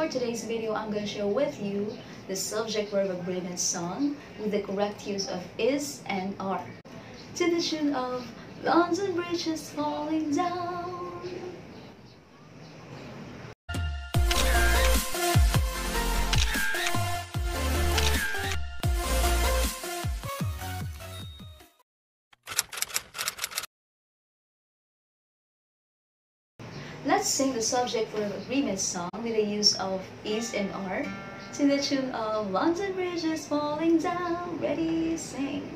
for today's video, I'm going to share with you the subject-verb agreement song with the correct use of is and are. To the tune of London Bridge is falling down. Let's sing the subject-verb agreement song with the use of is and are to the tune of London Bridge is falling down. Ready, sing.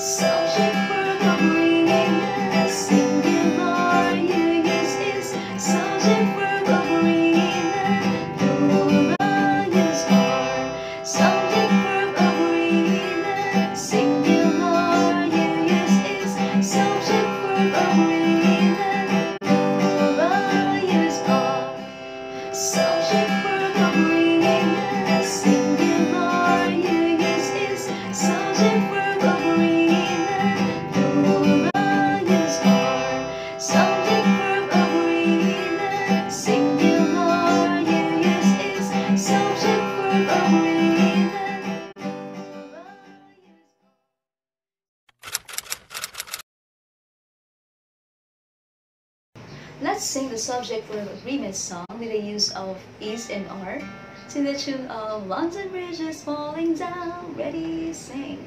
Subject-verb agreement, singular are you use is. Subject-verb agreement, plural use are. Subject-verb agreement, singular you use is. Subject-verb agreement. Let's sing the subject-verb agreement song with the use of is and are to the tune of London Bridge is falling down. Ready, sing.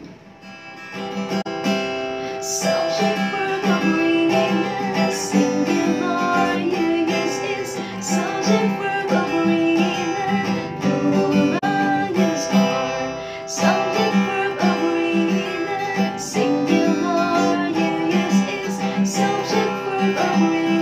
Subject-verb agreement, singular you use is. Subject-verb agreement, plural use are. Subject-verb agreement, singular you use is. Subject-verb agreement.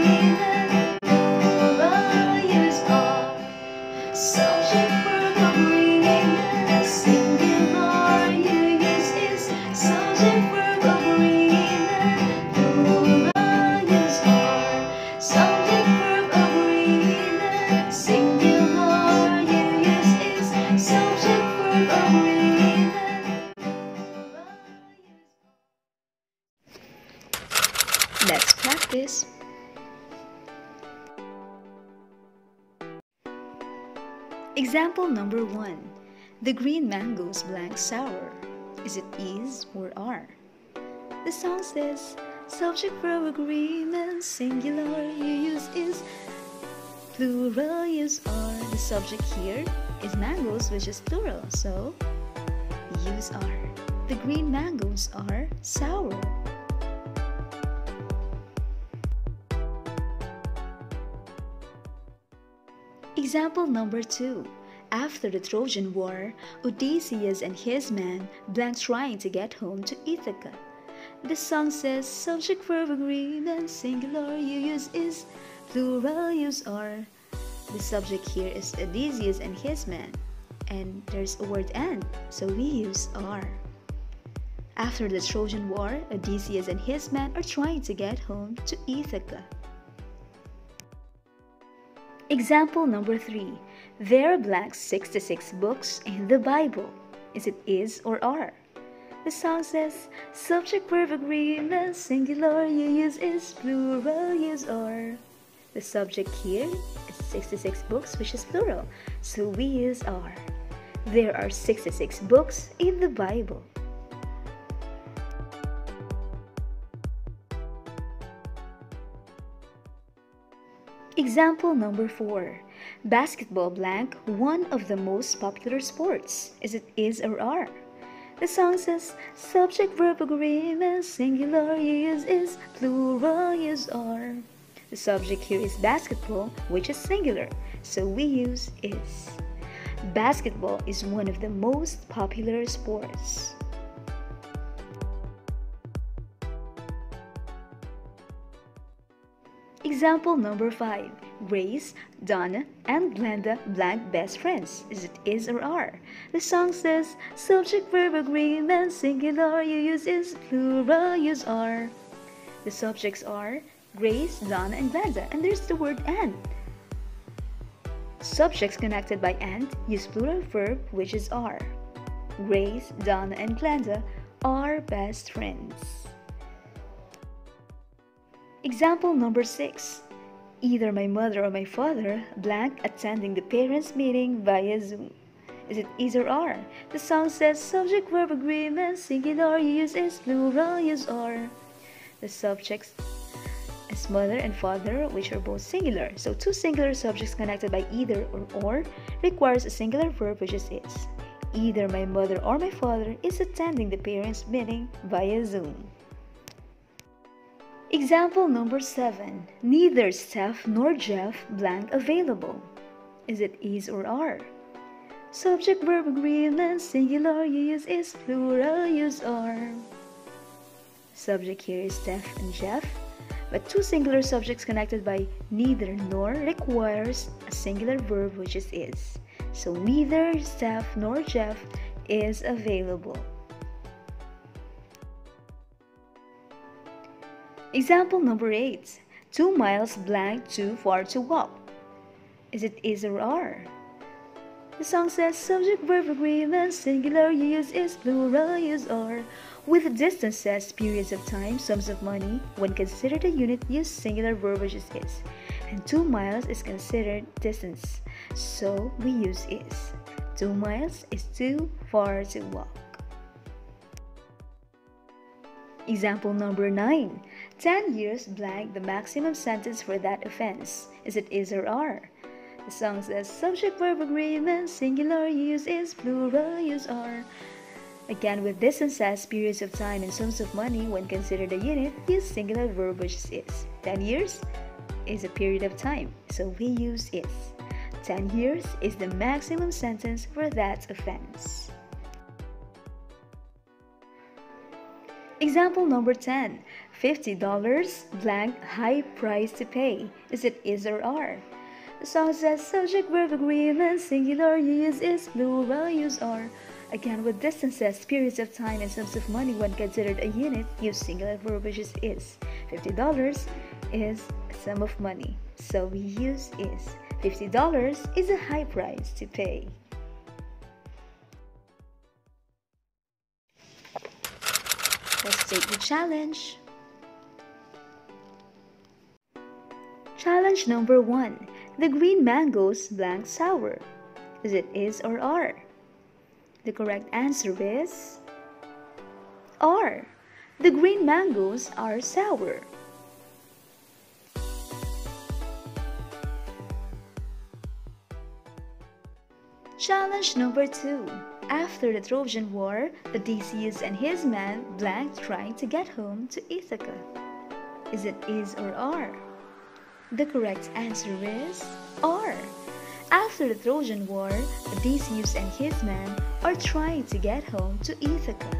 Let's practice. Example number 1. The green mango's blank sour. Is it is or are? The song says, subject-verb agreement, singular you use is, plural use are. The subject here is mangoes, which is plural, so use are. The green mangoes are sour. Example number 2. After the Trojan War, Odysseus and his men blank trying to get home to Ithaca. The song says, subject-verb agreement, singular you use is, plural use are. The subject here is Odysseus and his men, and there's a word and, so we use are. After the Trojan War, Odysseus and his men are trying to get home to Ithaca. Example number 3. There are blank 66 books in the Bible. Is it is or are? The song says, subject-verb agreement, singular you use is, plural use are. The subject here is 66 books, which is plural, so we use are. There are 66 books in the Bible. Example number 4. Basketball blank, one of the most popular sports. Is it is or are? The song says, subject-verb agreement, singular you use is, plural use are. The subject here is basketball, which is singular, so we use is. Basketball is one of the most popular sports. Example number 5. Grace, Donna, and Glenda blank best friends. Is it is or are? The song says, subject-verb agreement, singular you use is, plural use are. The subjects are Grace, Donna, and Glenda, and there's the word and. Subjects connected by and use plural verb, which is are. Grace, Donna, and Glenda are best friends. Example number 6. either my mother or my father, blank, attending the parents' meeting via Zoom. Is it either or? The song says subject verb agreement, singular use is plural use or. The subjects is mother and father, which are both singular. So two singular subjects connected by either or requires a singular verb, which is is. Either my mother or my father is attending the parents' meeting via Zoom. Example number 7. Neither Steph nor Jeff blank available. Is it is or are? Subject verb agreement, singular use is plural use are. Subject here is Steph and Jeff, but two singular subjects connected by neither nor requires a singular verb, which is. So neither Steph nor Jeff is available. Example number 8. 2 miles blank too far to walk. Is it is or are? The song says subject verb agreement, singular use is plural use are. With distances, periods of time, sums of money, when considered a unit, use singular verb, which is is. And 2 miles is considered distance, so we use is. 2 miles is too far to walk. Example number 9. 10 years blank the maximum sentence for that offense. Is it is or are? The song says subject verb agreement, singular use is, plural use are. Again, with distances, periods of time, and sums of money, when considered a unit, use singular verb, which is. 10 years is a period of time, so we use is. 10 years is the maximum sentence for that offense. Example number 10. $50 blank high price to pay. Is it is or are? The song says subject verb agreement, singular use is, plural use are. Again, with distances, periods of time, and sums of money when considered a unit, use singular verb, which is. $50 is a sum of money, so we use is. $50 is a high price to pay. Let's take the challenge. Challenge number 1. The green mangoes blank sour. Is it is or are? The correct answer is are. The green mangoes are sour. Challenge number 2. After the Trojan War, Odysseus and his men blank trying to get home to Ithaca. Is it is or are? The correct answer is are. After the Trojan War, Odysseus and his men are trying to get home to Ithaca.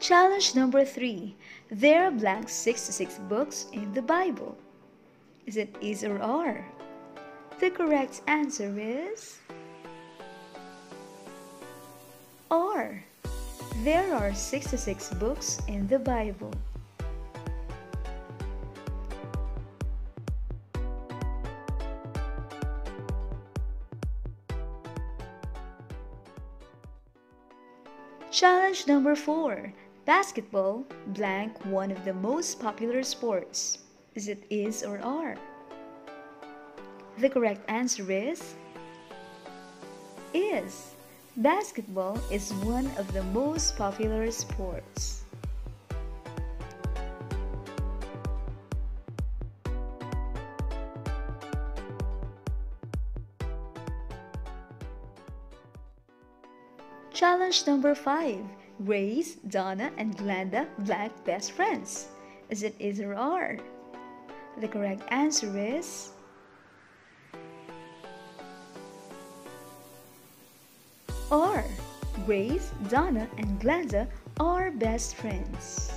Challenge number 3. There are blank 66 books in the Bible. Is it is or are? The correct answer is are. There are 66 books in the Bible. Challenge number 4. Basketball blank one of the most popular sports. Is it is or are? The correct answer is is. Basketball is one of the most popular sports. Challenge number 5. Grace, Donna, and Glenda blank best friends. Is it is or are? The correct answer is are. Grace, Donna, and Glenda are best friends.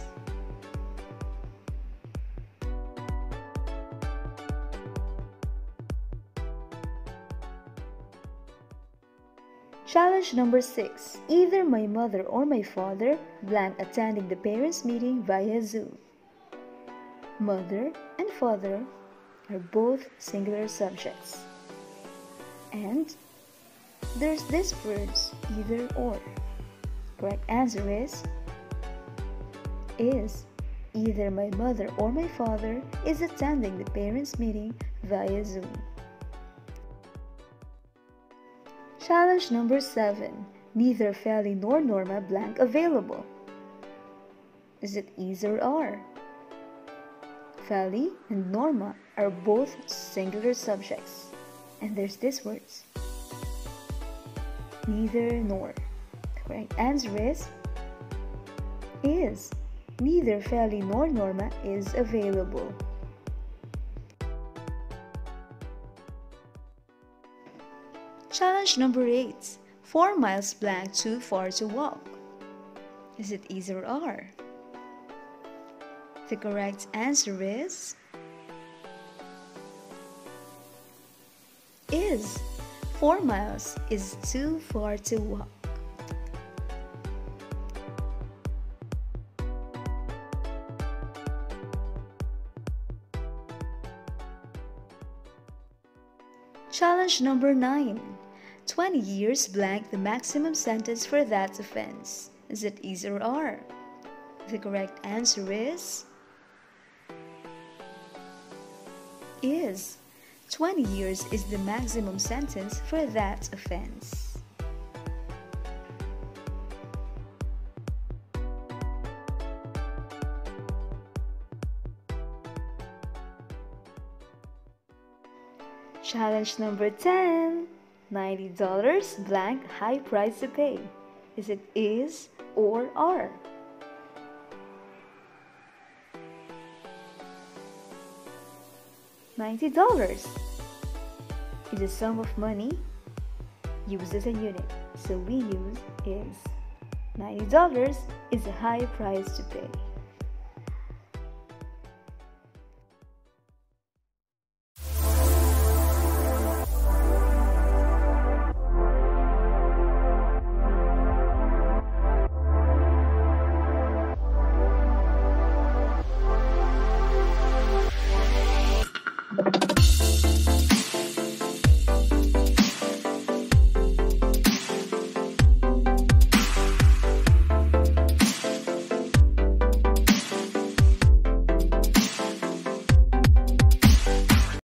Challenge number 6. Either my mother or my father blank attending the parents' meeting via Zoom. Mother and father are both singular subjects. And There's these words, either or. Correct answer is either my mother or my father is attending the parents' meeting via Zoom. Challenge number 7. Neither Feli nor Norma blank available. Is it either or? Feli and Norma are both singular subjects. And there's these words, neither nor. The correct answer is. Neither Feli nor Norma is available. Challenge number 8. 4 miles blank too far to walk. Is it either or? The correct answer is. 4 miles is too far to walk. Challenge number 9. 20 years blank the maximum sentence for that offense. Is it either or? The correct answer is. 20 years is the maximum sentence for that offense. Challenge number 10. $90 blank high price to pay. Is it is or are? $90 is a sum of money used as a unit, so we use is. $90 is a high price to pay.